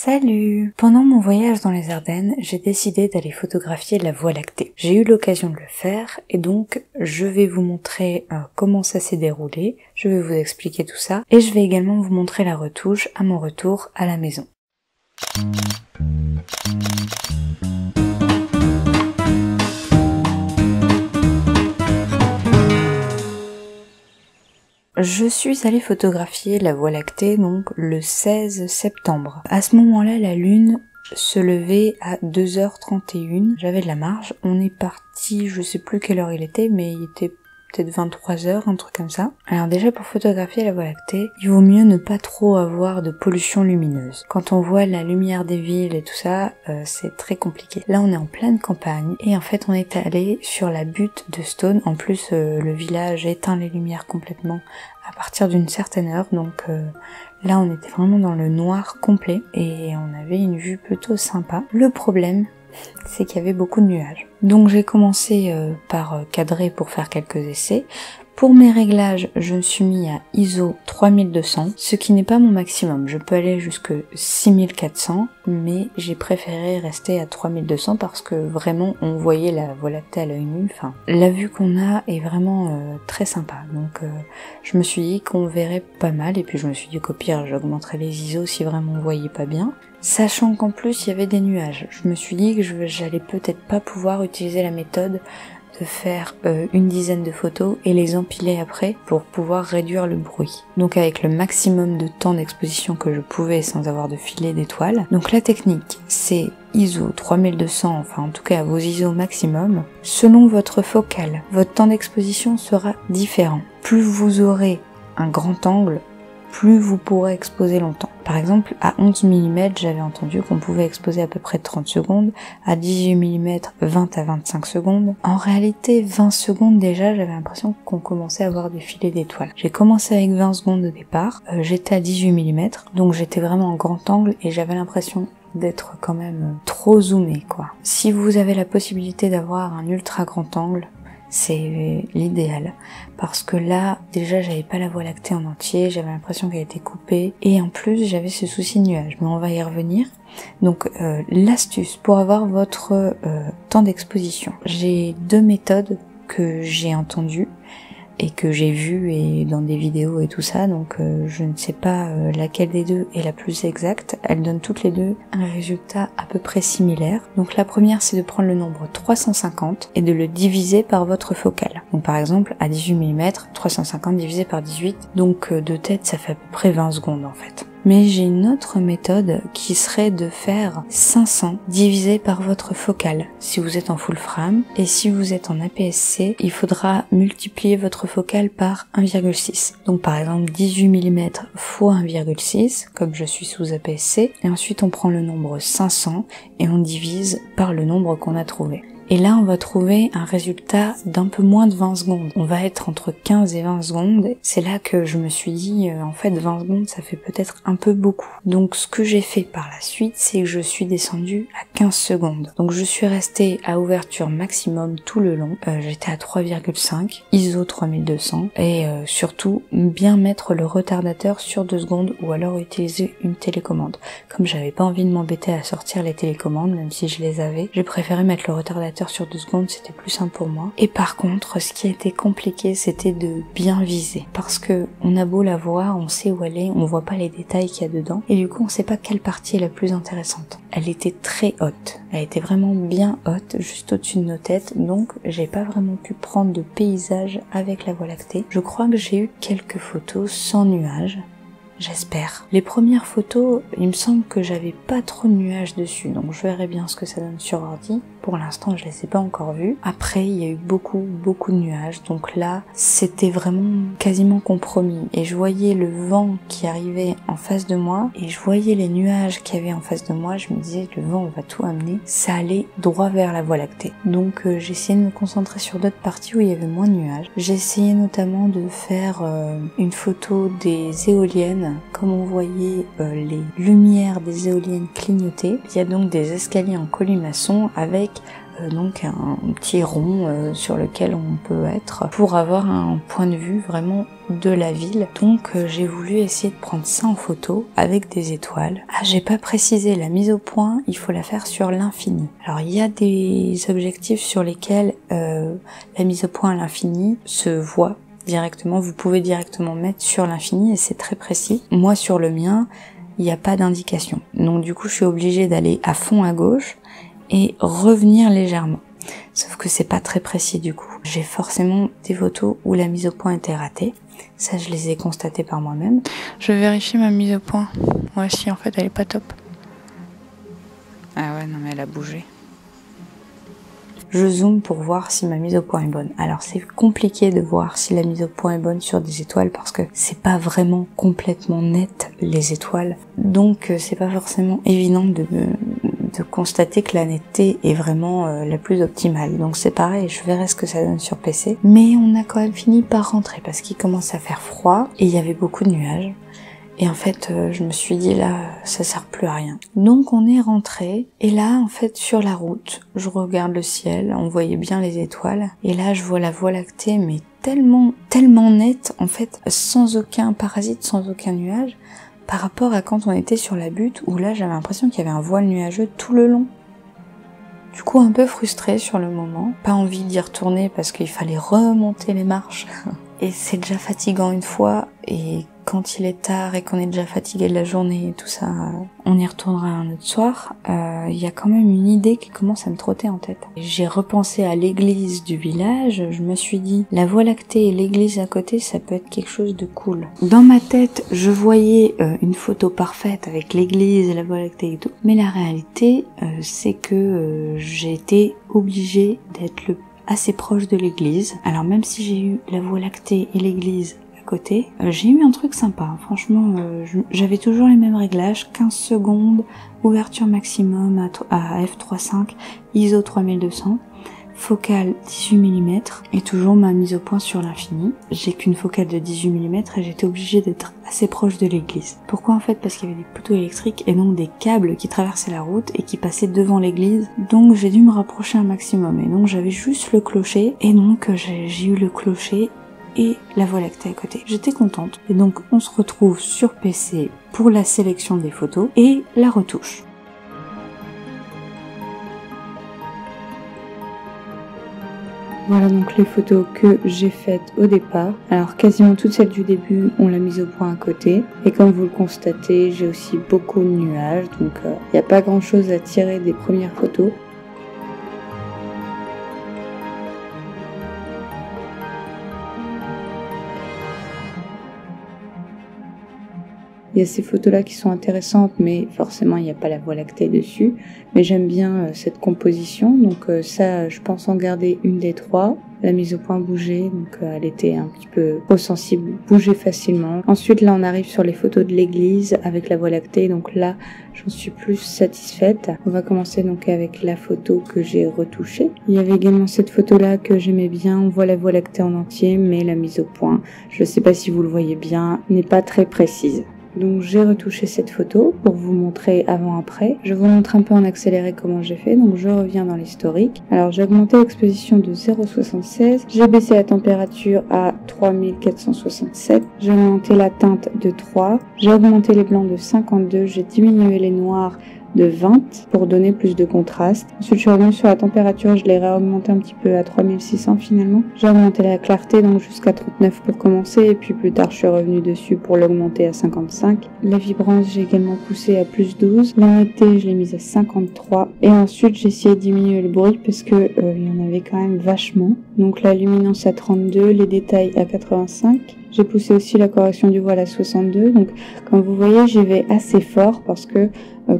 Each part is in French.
Salut! Pendant mon voyage dans les Ardennes, j'ai décidé d'aller photographier la Voie lactée. J'ai eu l'occasion de le faire et donc je vais vous montrer comment ça s'est déroulé, je vais vous expliquer tout ça et je vais également vous montrer la retouche à mon retour à la maison. Je suis allée photographier la Voie lactée donc le 16 septembre. À ce moment-là, la lune se levait à 2h31. J'avais de la marge. On est parti, je sais plus quelle heure il était, mais il était peut-être 23h, un truc comme ça. Alors déjà, pour photographier la Voie lactée, il vaut mieux ne pas trop avoir de pollution lumineuse. Quand on voit la lumière des villes et tout ça, c'est très compliqué. Là, on est en pleine campagne et en fait, on est allé sur la butte de Stone. En plus, le village éteint les lumières complètement à partir d'une certaine heure, donc là, on était vraiment dans le noir complet et on avait une vue plutôt sympa. Le problème, c'est qu'il y avait beaucoup de nuages. Donc j'ai commencé par cadrer pour faire quelques essais. Pour mes réglages, je me suis mis à ISO 3200, ce qui n'est pas mon maximum. Je peux aller jusque 6400, mais j'ai préféré rester à 3200 parce que vraiment on voyait la Voie lactée à l'œil nu. Enfin, la vue qu'on a est vraiment très sympa. Donc je me suis dit qu'on verrait pas mal et puis je me suis dit qu'au pire j'augmenterais les ISO si vraiment on voyait pas bien. Sachant qu'en plus il y avait des nuages, je me suis dit que j'allais peut-être pas pouvoir utiliser la méthode de faire une dizaine de photos et les empiler après pour pouvoir réduire le bruit. Donc avec le maximum de temps d'exposition que je pouvais sans avoir de filet d'étoiles. Donc la technique, c'est ISO 3200, enfin en tout cas à vos ISO maximum. Selon votre focale, votre temps d'exposition sera différent. Plus vous aurez un grand angle, plus vous pourrez exposer longtemps. Par exemple, à 11 mm, j'avais entendu qu'on pouvait exposer à peu près 30 secondes, à 18 mm, 20 à 25 secondes. En réalité, 20 secondes déjà, j'avais l'impression qu'on commençait à avoir des filets d'étoiles. J'ai commencé avec 20 secondes au départ, j'étais à 18 mm, donc j'étais vraiment en grand angle et j'avais l'impression d'être quand même trop zoomé, quoi. Si vous avez la possibilité d'avoir un ultra grand angle, c'est l'idéal, parce que là déjà j'avais pas la Voie lactée en entier, j'avais l'impression qu'elle était coupée et en plus j'avais ce souci de nuage, mais on va y revenir. Donc l'astuce pour avoir votre temps d'exposition, j'ai deux méthodes que j'ai entendues et que j'ai vues et dans des vidéos et tout ça, donc je ne sais pas laquelle des deux est la plus exacte. Elles donnent toutes les deux un résultat à peu près similaire. Donc la première, c'est de prendre le nombre 350 et de le diviser par votre focale. Donc par exemple à 18 mm, 350 divisé par 18, donc de tête ça fait à peu près 20 secondes en fait. Mais j'ai une autre méthode qui serait de faire 500 divisé par votre focale si vous êtes en full frame, et si vous êtes en APS-C, il faudra multiplier votre focale par 1,6. Donc par exemple 18 mm fois 1,6 comme je suis sous APS-C, et ensuite on prend le nombre 500 et on divise par le nombre qu'on a trouvé. Et là, on va trouver un résultat d'un peu moins de 20 secondes. On va être entre 15 et 20 secondes. C'est là que je me suis dit, en fait, 20 secondes, ça fait peut-être un peu beaucoup. Donc, ce que j'ai fait par la suite, c'est que je suis descendue à 15 secondes. Donc, je suis restée à ouverture maximum tout le long. J'étais à 3,5, ISO 3200. Et surtout, bien mettre le retardateur sur 2 secondes ou alors utiliser une télécommande. Comme j'avais pas envie de m'embêter à sortir les télécommandes, même si je les avais, j'ai préféré mettre le retardateur sur 2 secondes, c'était plus simple pour moi. Et par contre, ce qui était compliqué, c'était de bien viser, parce que on a beau la voir, on sait où elle est, on voit pas les détails qu'il y a dedans, et du coup on sait pas quelle partie est la plus intéressante. Elle était très haute, elle était vraiment bien haute, juste au-dessus de nos têtes, donc j'ai pas vraiment pu prendre de paysage avec la Voie lactée. Je crois que j'ai eu quelques photos sans nuages. J'espère. Les premières photos, il me semble que j'avais pas trop de nuages dessus, donc je verrai bien ce que ça donne sur ordi. Pour l'instant, je les ai pas encore vues. Après, il y a eu beaucoup de nuages, donc là, c'était vraiment quasiment compromis. Et je voyais le vent qui arrivait en face de moi, et je voyais les nuages qu'il y avait en face de moi, je me disais, le vent, on va tout amener. Ça allait droit vers la Voie lactée. Donc j'essayais de me concentrer sur d'autres parties où il y avait moins de nuages. J'essayais notamment de faire une photo des éoliennes, comme on voyait les lumières des éoliennes clignoter. Il y a donc des escaliers en colimaçon avec donc un petit rond sur lequel on peut être pour avoir un point de vue vraiment de la ville. Donc j'ai voulu essayer de prendre ça en photo avec des étoiles. Ah, j'ai pas précisé, la mise au point, il faut la faire sur l'infini. Alors il y a des objectifs sur lesquels la mise au point à l'infini se voit directement, vous pouvez directement mettre sur l'infini et c'est très précis. Moi sur le mien, il n'y a pas d'indication. Donc du coup je suis obligée d'aller à fond à gauche et revenir légèrement. Sauf que c'est pas très précis du coup. J'ai forcément des photos où la mise au point était ratée. Ça je les ai constatées par moi-même. Je vérifie ma mise au point. Ouais, si en fait elle est pas top. Ah ouais, non mais elle a bougé. Je zoome pour voir si ma mise au point est bonne. Alors c'est compliqué de voir si la mise au point est bonne sur des étoiles parce que c'est pas vraiment complètement net les étoiles. Donc c'est pas forcément évident de constater que la netteté est vraiment la plus optimale. Donc c'est pareil, je verrai ce que ça donne sur PC. Mais on a quand même fini par rentrer parce qu'il commence à faire froid et il y avait beaucoup de nuages. Et en fait, je me suis dit là, ça sert plus à rien. Donc on est rentré et là, en fait, sur la route, je regarde le ciel, on voyait bien les étoiles. Et là, je vois la Voie Lactée, mais tellement nette, en fait, sans aucun parasite, sans aucun nuage, par rapport à quand on était sur la butte, où là, j'avais l'impression qu'il y avait un voile nuageux tout le long. Du coup, un peu frustrée sur le moment, pas envie d'y retourner parce qu'il fallait remonter les marches. Et c'est déjà fatigant une fois, et quand il est tard et qu'on est déjà fatigué de la journée et tout ça, on y retournera un autre soir. Il y a quand même une idée qui commence à me trotter en tête. J'ai repensé à l'église du village, je me suis dit, la Voie Lactée et l'église à côté, ça peut être quelque chose de cool. Dans ma tête, je voyais une photo parfaite avec l'église, la Voie Lactée et tout, mais la réalité, c'est que j'ai été obligée d'être assez proche de l'église. Alors même si j'ai eu la Voie Lactée et l'église côté, j'ai eu un truc sympa, franchement, j'avais toujours les mêmes réglages, 15 secondes, ouverture maximum à f3.5, ISO 3200, focale 18 mm et toujours ma mise au point sur l'infini. J'ai qu'une focale de 18 mm et j'étais obligée d'être assez proche de l'église. Pourquoi en fait? Parce qu'il y avait des poteaux électriques et donc des câbles qui traversaient la route et qui passaient devant l'église, donc j'ai dû me rapprocher un maximum et donc j'avais juste le clocher et donc j'ai eu le clocher et la Voie Lactée à côté. J'étais contente. Et donc on se retrouve sur PC pour la sélection des photos et la retouche. Voilà donc les photos que j'ai faites au départ. Alors quasiment toutes celles du début, on l'a mise au point à côté. Et comme vous le constatez, j'ai aussi beaucoup de nuages, donc il n'y a pas grand chose à tirer des premières photos. Il y a ces photos-là qui sont intéressantes, mais forcément, il n'y a pas la Voie Lactée dessus. Mais j'aime bien cette composition, donc ça, je pense en garder une des trois. La mise au point bougeait, donc elle était un petit peu trop sensible, bougeait facilement. Ensuite, là, on arrive sur les photos de l'église avec la Voie Lactée, donc là, j'en suis plus satisfaite. On va commencer donc avec la photo que j'ai retouchée. Il y avait également cette photo-là que j'aimais bien, on voit la Voie Lactée en entier, mais la mise au point, je ne sais pas si vous le voyez bien, n'est pas très précise. Donc j'ai retouché cette photo pour vous montrer avant-après. Je vous montre un peu en accéléré comment j'ai fait, donc je reviens dans l'historique. Alors j'ai augmenté l'exposition de 0,76, j'ai baissé la température à 3467, j'ai monté la teinte de 3, j'ai augmenté les blancs de 52, j'ai diminué les noirs de 20 pour donner plus de contraste. Ensuite je suis revenue sur la température, je l'ai réaugmenté un petit peu à 3600 finalement. J'ai augmenté la clarté donc jusqu'à 39 pour commencer et puis plus tard je suis revenue dessus pour l'augmenter à 55. La vibrance j'ai également poussé à plus 12. La netteté je l'ai mise à 53 et ensuite j'ai essayé de diminuer le bruit parce que il y en avait quand même vachement. Donc la luminance à 32, les détails à 85. J'ai poussé aussi la correction du voile à 62, donc comme vous voyez j'y vais assez fort parce que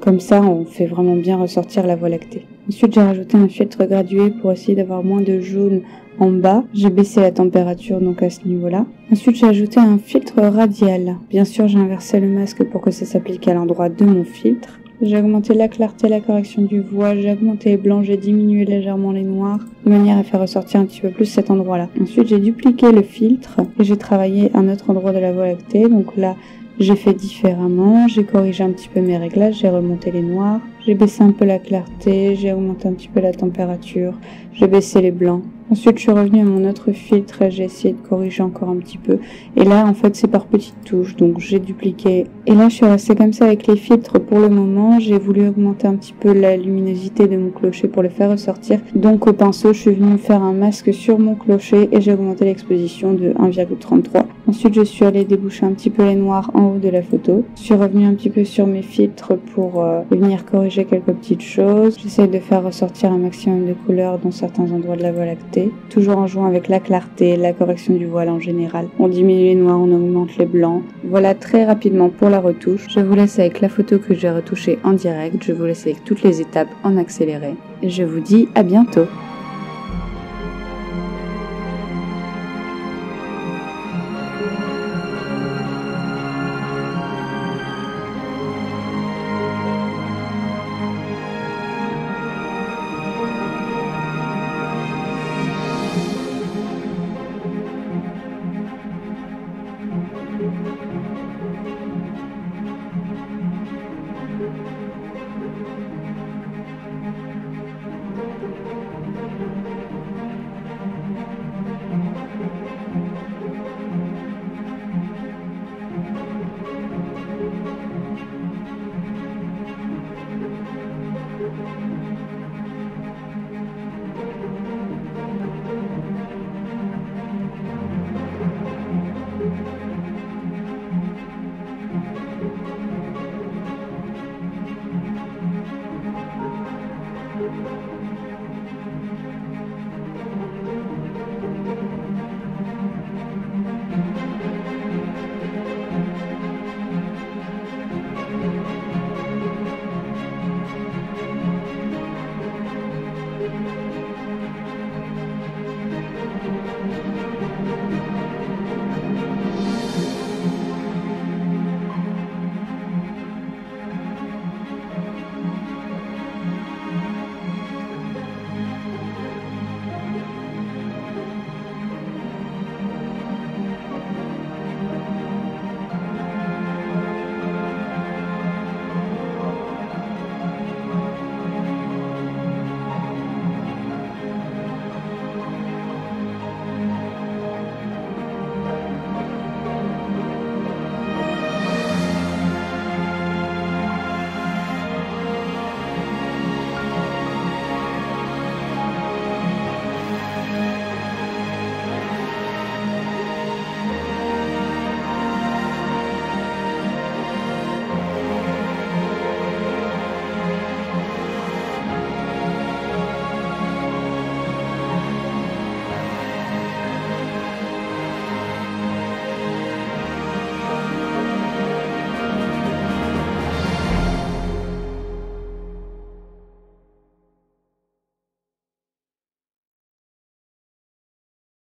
comme ça on fait vraiment bien ressortir la Voie Lactée. Ensuite j'ai rajouté un filtre gradué pour essayer d'avoir moins de jaune en bas. J'ai baissé la température donc à ce niveau là. Ensuite j'ai ajouté un filtre radial. Bien sûr j'ai inversé le masque pour que ça s'applique à l'endroit de mon filtre. J'ai augmenté la clarté, la correction du voile, j'ai augmenté les blancs, j'ai diminué légèrement les noirs, de manière à faire ressortir un petit peu plus cet endroit-là. Ensuite, j'ai dupliqué le filtre et j'ai travaillé un autre endroit de la Voie Lactée. Donc là, J'ai fait différemment, j'ai corrigé un petit peu mes réglages, j'ai remonté les noirs, j'ai baissé un peu la clarté, j'ai augmenté un petit peu la température, j'ai baissé les blancs. Ensuite, je suis revenue à mon autre filtre et j'ai essayé de corriger encore un petit peu. Et là, en fait, c'est par petites touches, donc j'ai dupliqué. Et là, je suis restée comme ça avec les filtres pour le moment. J'ai voulu augmenter un petit peu la luminosité de mon clocher pour le faire ressortir. Donc, au pinceau, je suis venue faire un masque sur mon clocher et j'ai augmenté l'exposition de 1,33. Ensuite, je suis allée déboucher un petit peu les noirs en haut de la photo. Je suis revenue un petit peu sur mes filtres pour venir corriger quelques petites choses. J'essaye de faire ressortir un maximum de couleurs dans certains endroits de la Voie lactée. Toujours en jouant avec la clarté, la correction du voile en général. On diminue les noirs, on augmente les blancs. Voilà très rapidement pour la retouche. Je vous laisse avec la photo que j'ai retouchée en direct. Je vous laisse avec toutes les étapes en accéléré. Et je vous dis à bientôt.